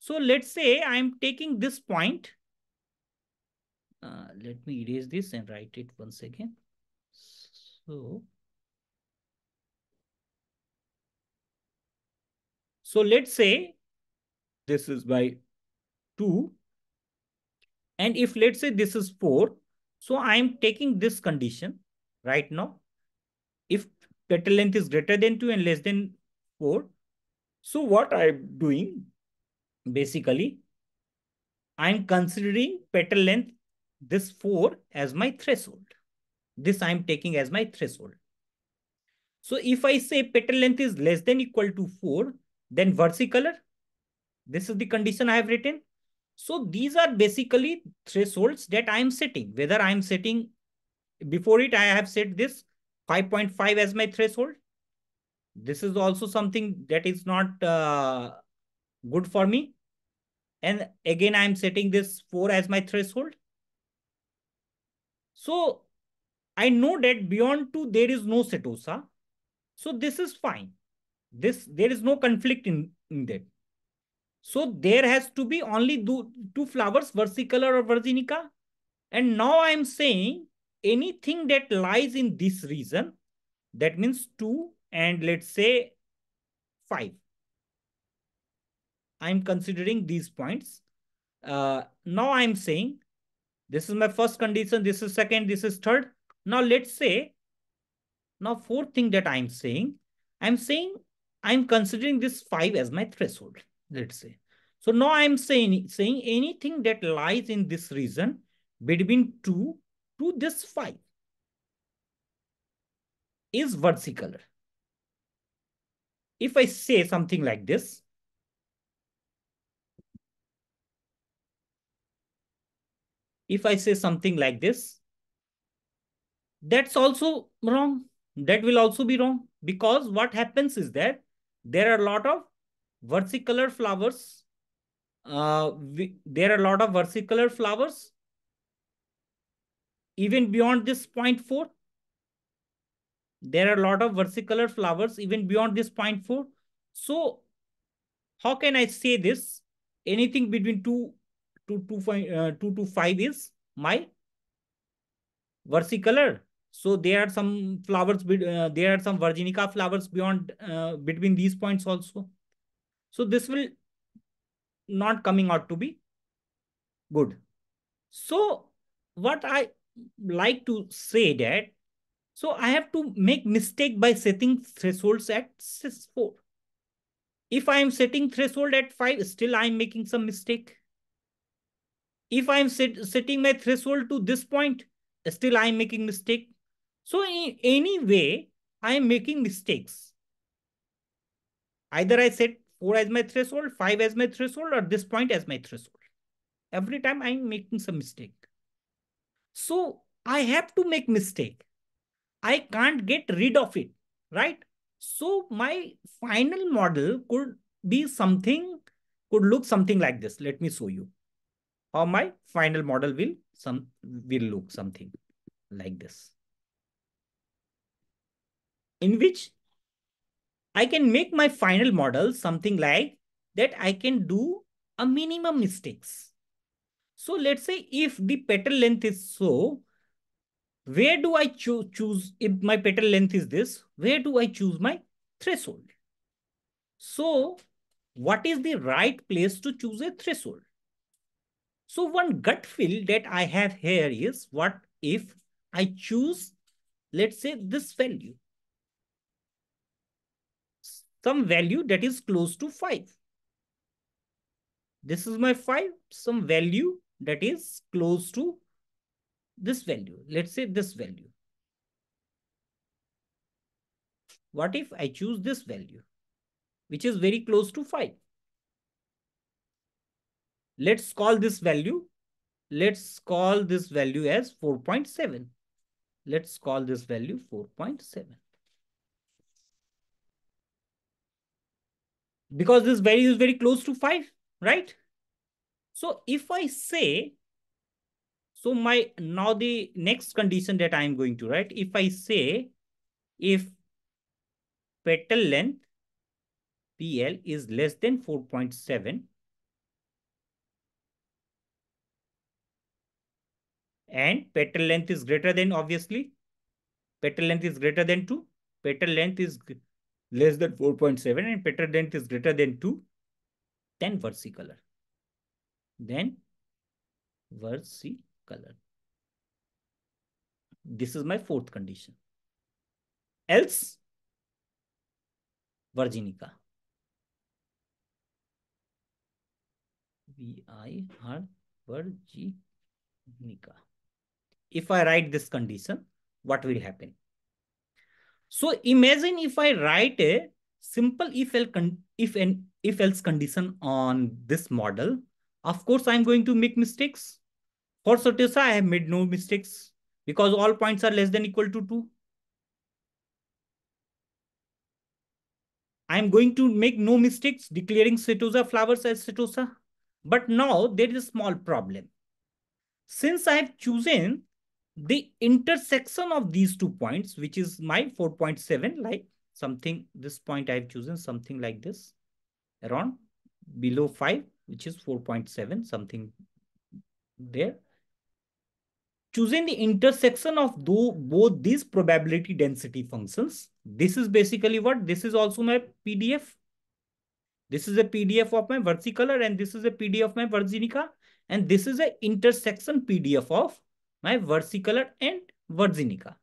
So let's say I am taking this point. Let me erase this and write it once again. So let's say this is my 2. And if let's say this is 4, so I am taking this condition right now. If petal length is greater than 2 and less than 4, so what I am doing, basically, I am considering petal length, this 4, as my threshold. This I am taking as my threshold. So if I say petal length is less than equal to 4, then versicolor, this is the condition I have written. So these are basically thresholds that I am setting. Whether I am setting, before it I have set this 5.5 as my threshold. This is also something that is not good for me. And again, I am setting this 4 as my threshold. So I know that beyond 2, there is no setosa. So this is fine. There is no conflict in that. So there has to be only two flowers, versicolor or virginica. And now I am saying anything that lies in this region, that means 2 and let's say 5. I am considering these points. Now I am saying this is my first condition, this is second, this is third. Now let's say, now fourth thing that I am saying, I am considering this 5 as my threshold, let's say. So now I am saying anything that lies in this region between 2 to this 5 is versicolor. If I say something like this, that's also wrong. That will also be wrong, because what happens is that there are a lot of versicolor flowers. Even beyond this 0.4. There are a lot of versicolor flowers even beyond this 0.4. So how can I say this? Anything between 2 to 5 is my versicolor. So there are some flowers, there are some virginica flowers beyond between these points also. So this will not coming out to be good. So what I like to say that, so I have to make mistake by setting thresholds at 4. If I am setting threshold at 5, still I am making some mistake. If I am setting my threshold to this point, still I am making mistake. So in any way, I am making mistakes. Either I set 4 as my threshold, 5 as my threshold, or this point as my threshold. Every time I am making some mistake. So I have to make mistake. I can't get rid of it, right? So my final model could look something like this. Let me show you how my final model will look something like this, in which I can make my final model something like that. I can do a minimum mistakes. So let's say if the petal length is so, where do I choose, if my petal length is this, where do I choose my threshold? So what is the right place to choose a threshold? So one gut feel that I have here is, what if I choose, let's say, this value, some value that is close to 5. This is my 5, some value that is close to this value. Let's say this value. What if I choose this value, which is very close to 5? Let's call this value. Let's call this value as 4.7. Let's call this value 4.7. Because this value is very close to 5, right? So if I say, so my, now the next condition that I am going to write, if I say, if petal length PL is less than 4.7, and petal length is greater than, obviously, petal length is greater than 2, petal length is less than 4.7, and petal length is greater than 2, then versicolor. then Versicolor. This is my fourth condition. Else, Virginica. VIR Virginica. If I write this condition, what will happen? So imagine if I write a simple if else condition on this model. Of course, I'm going to make mistakes. For Setosa, I have made no mistakes because all points are less than equal to 2. I'm going to make no mistakes declaring Setosa flowers as Setosa. But now there is a small problem. Since I have chosen the intersection of these two points, which is my 4.7, like something, this point I've chosen something like this, around below 5, which is 4.7, something there. Choosing the intersection of both these probability density functions. This is basically what? This is also my PDF. This is a PDF of my Versicolor, and this is a PDF of my Virginica, and this is an intersection PDF of my Versicolor and Virginica.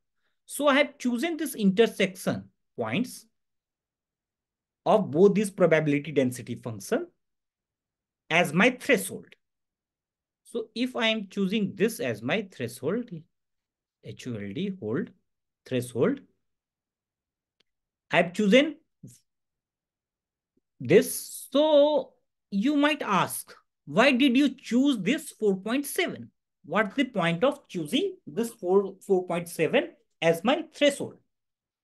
So I have chosen this intersection points of both these probability density function as my threshold. So if I am choosing this as my threshold, HOLD, hold, threshold, I have chosen this. So you might ask, why did you choose this 4.7? What's the point of choosing this 4.7 as my threshold?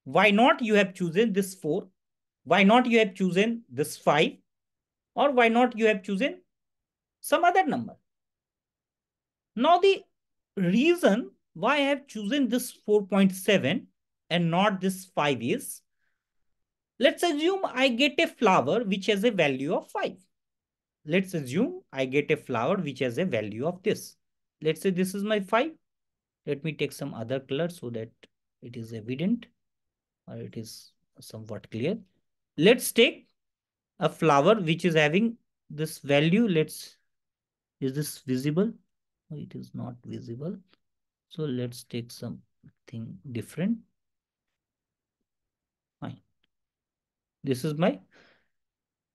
Why not you have chosen this 4? Why not you have chosen this 5? Or why not you have chosen some other number? Now the reason why I have chosen this 4.7 and not this 5 is, let's assume I get a flower which has a value of 5. Let's assume I get a flower which has a value of this. Let's say this is my 5. Let me take some other color so that it is evident or it is somewhat clear. Let's take a flower which is having this value. Let's, is this visible? It is not visible. So let's take something different. This is my,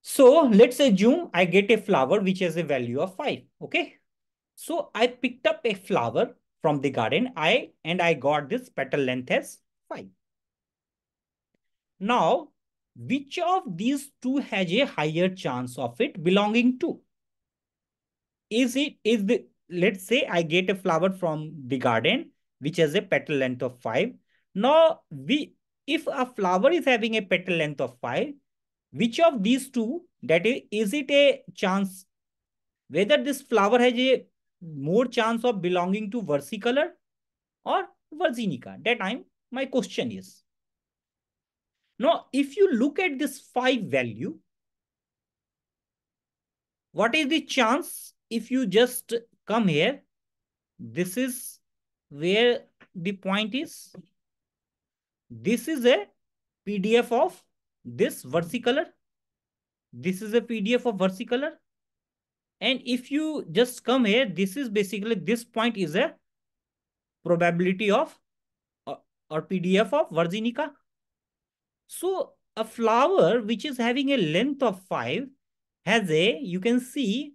so let's assume I get a flower which has a value of 5. Okay. So I picked up a flower from the garden and I got this petal length as 5. Now, which of these two has a higher chance of it belonging to? Let's say I get a flower from the garden which has a petal length of 5. Now if a flower is having a petal length of 5, which of these two, that is it a chance, whether this flower has a more chance of belonging to Versicolor or Virginica? That my question is. Now, if you look at this 5 value, what is the chance if you just come here? This is where the point is. This is a PDF of this Versicolor. This is a PDF of Versicolor. And if you just come here, this is basically, this point is a probability of or PDF of Virginica. So a flower which is having a length of 5 has a, you can see,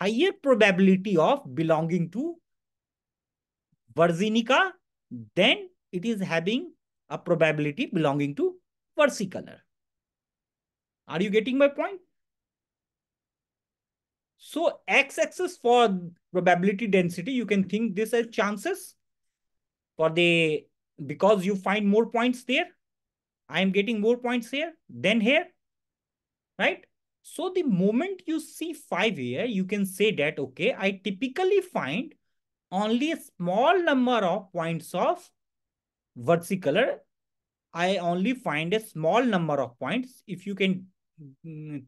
higher probability of belonging to Virginica than it is having a probability belonging to Versicolor. Are you getting my point? So x-axis for probability density, you can think this as chances for the, because you find more points there. I am getting more points here than here, right? So the moment you see 5 here, you can say that, okay, I typically find only a small number of points of Versicolor. I only find a small number of points. If you can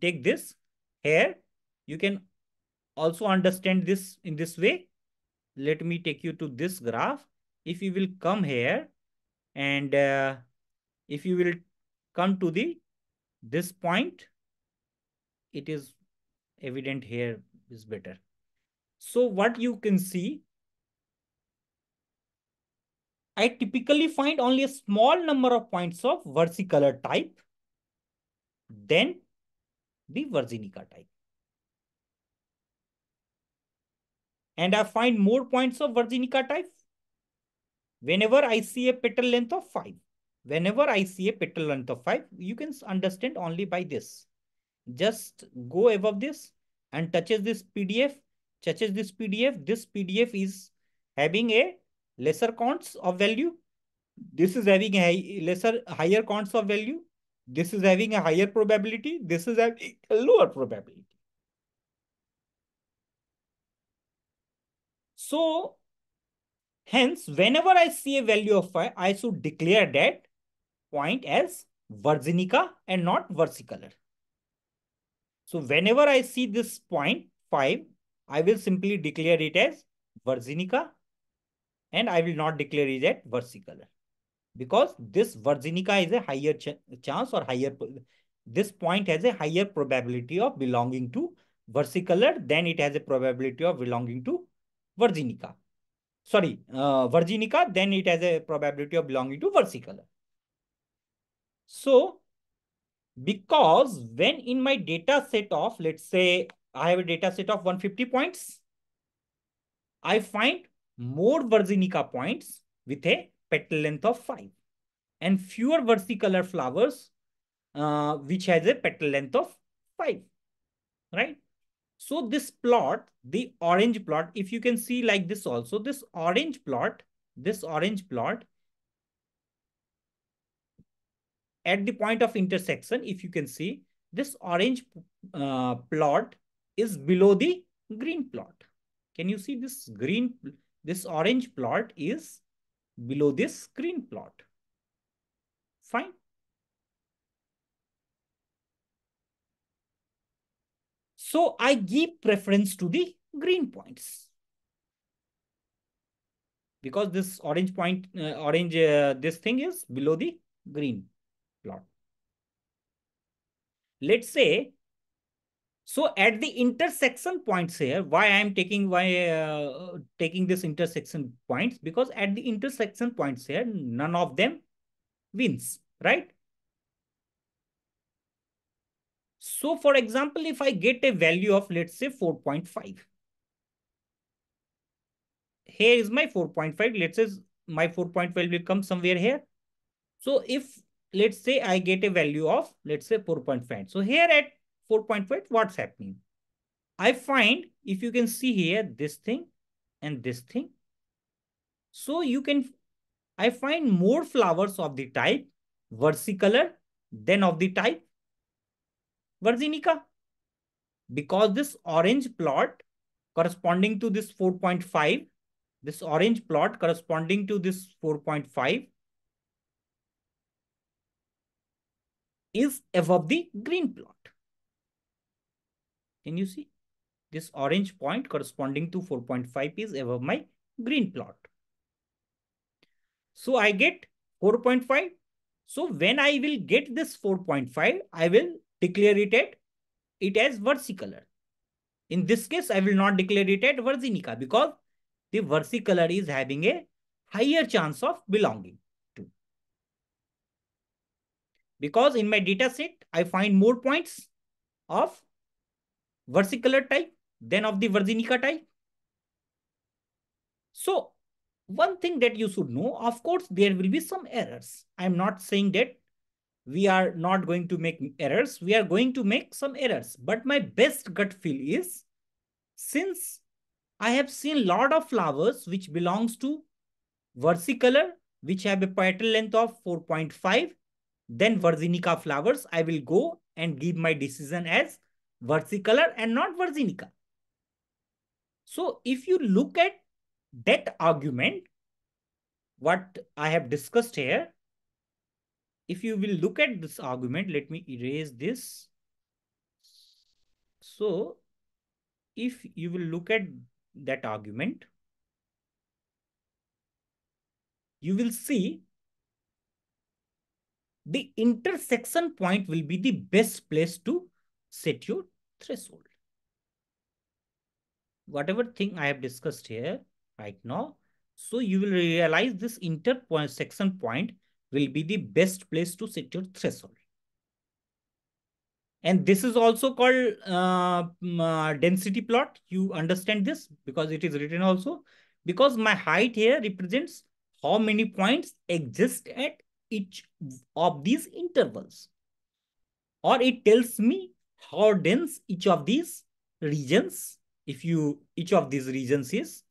take this here, you can also understand this in this way. Let me take you to this graph. If you will come here and if you will come to this point, it is evident here is better. So what you can see, I typically find only a small number of points of versicolor type, then the Virginica type. And I find more points of Virginica type whenever I see a petal length of 5. Whenever I see a petal length of 5, you can understand only by this. Just go above this and touches this PDF, touches this PDF. This PDF is having a lesser counts of value. This is having a higher counts of value. This is having a higher probability. This is having a lower probability. So, hence, whenever I see a value of 5, I should declare that point as Virginica and not versicolor. So, whenever I see this point 5, I will simply declare it as Virginica and I will not declare it as versicolor, because this Virginica is a higher chance or higher, this point has a higher probability of belonging to versicolor than it has a probability of belonging to Virginica. Sorry, Virginica, then it has a probability of belonging to versicolor. So, because when in my data set of, let's say I have a data set of 150 points, I find more Virginica points with a petal length of 5 and fewer versicolor flowers which has a petal length of 5, right? So this plot, the orange plot, if you can see like this also, this orange plot at the point of intersection, if you can see, this orange plot is below the green plot. Can you see this green, this orange plot is below this green plot? Fine. So I give preference to the green points, because this orange point, this thing is below the green plot. Let's say, so at the intersection points here, why I am taking taking this intersection points, because at the intersection points here, none of them wins, right? So, for example, if I get a value of, let's say, 4.5. Here is my 4.5. Let's say my 4.5 will come somewhere here. So, if, let's say, I get a value of, let's say, 4.5. So, here at 4.5, what's happening? I find, if you can see here, this thing and this thing. So, you can, I find more flowers of the type versicolor than of the type Virginica, because this orange plot corresponding to this 4.5, this orange plot corresponding to this 4.5 is above the green plot. Can you see? This orange point corresponding to 4.5 is above my green plot. So I get 4.5. So when I will get this 4.5, I will declare it as versicolor. In this case, I will not declare it as Virginica, because the versicolor is having a higher chance of belonging to. Because in my data set, I find more points of versicolor type than of the Virginica type. So, one thing that you should know, of course, there will be some errors. I am not saying that we are not going to make errors. We are going to make some errors. But my best gut feel is, since I have seen a lot of flowers which belongs to versicolor, which have a petal length of 4.5, then Virginica flowers, I will go and give my decision as versicolor and not Virginica. So if you look at that argument, what I have discussed here, if you will look at this argument, let me erase this. So, if you will look at that argument, you will see the intersection point will be the best place to set your threshold. whatever thing I have discussed here right now, so you will realize this intersection point will be the best place to set your threshold. And this is also called density plot. You understand this because it is written also. Because my height here represents how many points exist at each of these intervals. Or it tells me how dense each of these regions, is.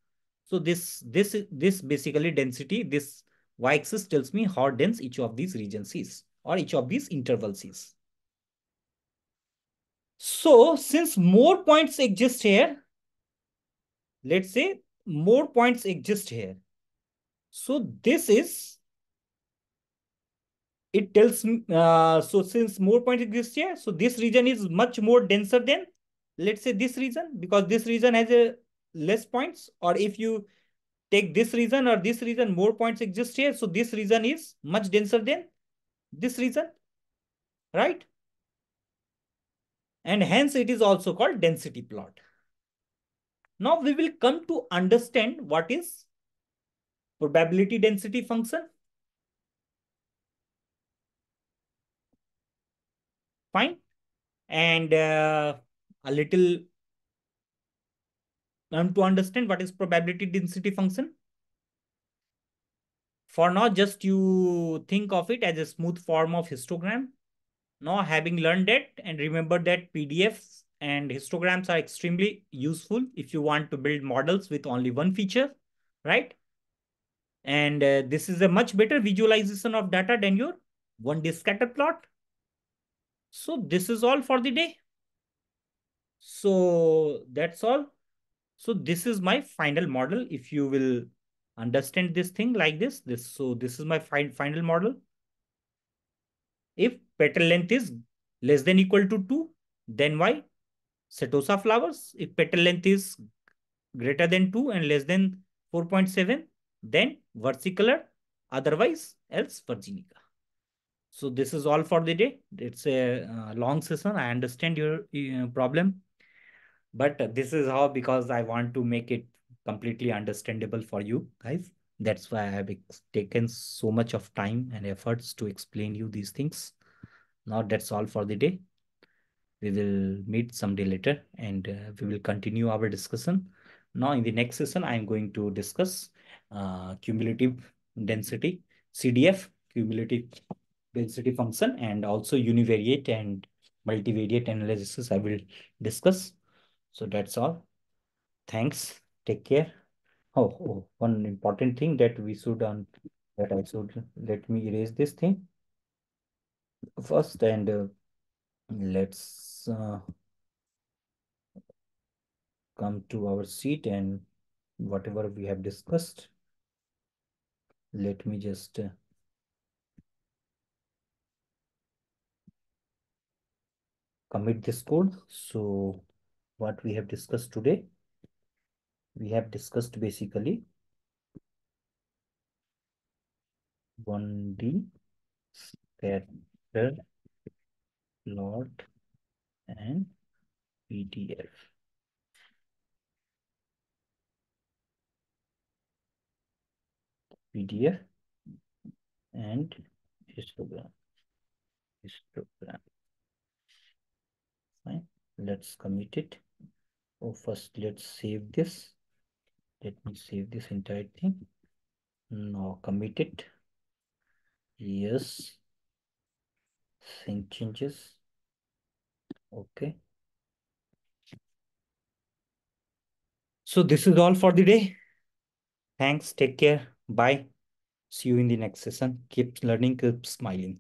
So this basically density, this y-axis tells me how dense each of these regions is or each of these intervals is. So since more points exist here, let's say more points exist here. So this is, it tells me, so since more points exist here, so this region is much more denser than, let's say, this region, because this region has a less points, or if you take this region or this region, more points exist here. So this region is much denser than this region, right? And hence it is also called density plot. Now we will come to understand what is probability density function. Fine. And a little to understand what is probability density function. For now, just you think of it as a smooth form of histogram. Now, having learned that and remember that PDFs and histograms are extremely useful if you want to build models with only one feature, right? And this is a much better visualization of data than your 1D scatter plot. So this is all for the day. So that's all. So this is my final model. If you will understand this thing like this, so this is my final model. If petal length is less than equal to 2, then why? Setosa flowers. If petal length is greater than 2 and less than 4.7, then versicolor, otherwise else Virginica. So this is all for the day. It's a long session. I understand your problem, but this is how, because I want to make it completely understandable for you guys. That's why I have taken so much of time and efforts to explain you these things. Now that's all for the day. We will meet someday later and we will continue our discussion. Now in the next session, I'm going to discuss cumulative density, CDF, cumulative density function, and also univariate and multivariate analysis I will discuss. So that's all. Thanks. Take care. Oh, one important thing that we should let me erase this thing first, and let's come to our sheet, and whatever we have discussed, let me just commit this code. So what we have discussed today, we have discussed basically 1D scatter plot and PDF. PDF and histogram. Fine. Let's commit it. Oh, first let's save this. Let me save this entire thing. Now commit it. Yes. Sync changes. Okay. So this is all for the day. Thanks. Take care. Bye. See you in the next session. Keep learning. Keep smiling.